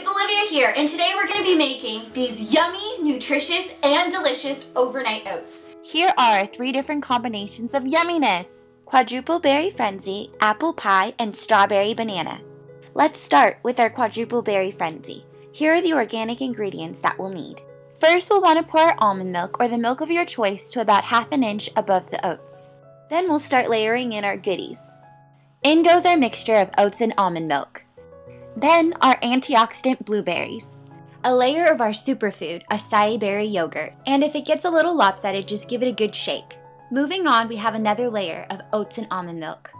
it's Olivia here, and today we're going to be making these yummy, nutritious, and delicious overnight oats. Here are 3 different combinations of yumminess: quadruple berry frenzy, apple pie, and strawberry banana. Let's start with our quadruple berry frenzy. Here are the organic ingredients that we'll need. First, we'll want to pour our almond milk or the milk of your choice to about ½ inch above the oats. Then we'll start layering in our goodies. In goes our mixture of oats and almond milk. Then our antioxidant blueberries, a layer of our superfood, acai berry yogurt, and if it gets a little lopsided, just give it a good shake. Moving on, we have another layer of oats and almond milk.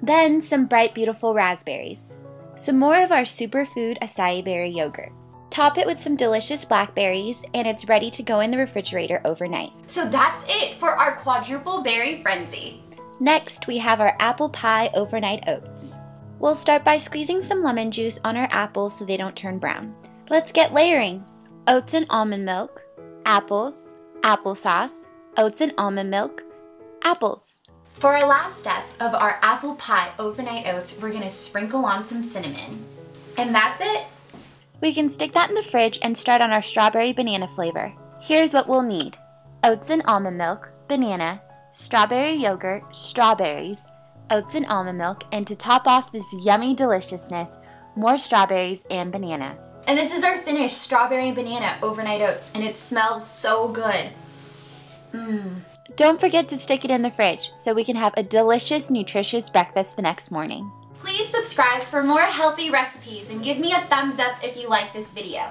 Then some bright, beautiful raspberries, some more of our superfood acai berry yogurt. Top it with some delicious blackberries, and it's ready to go in the refrigerator overnight. So that's it for our quadruple berry frenzy. Next, we have our apple pie overnight oats. We'll start by squeezing some lemon juice on our apples so they don't turn brown. Let's get layering. Oats and almond milk, apples, applesauce, oats and almond milk, apples. For our last step of our apple pie overnight oats, we're gonna sprinkle on some cinnamon. And that's it. We can stick that in the fridge and start on our strawberry banana flavor. Here's what we'll need: oats and almond milk, banana, strawberry yogurt, strawberries, oats and almond milk, and to top off this yummy deliciousness, more strawberries and banana. And this is our finished strawberry and banana overnight oats, and it smells so good. Don't forget to stick it in the fridge so we can have a delicious, nutritious breakfast the next morning. Please subscribe for more healthy recipes and give me a thumbs up if you like this video.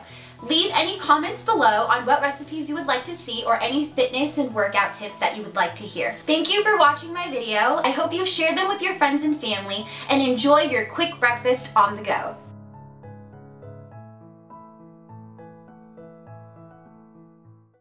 Leave any comments below on what recipes you would like to see or any fitness and workout tips that you would like to hear. Thank you for watching my video. I hope you share them with your friends and family and enjoy your quick breakfast on the go.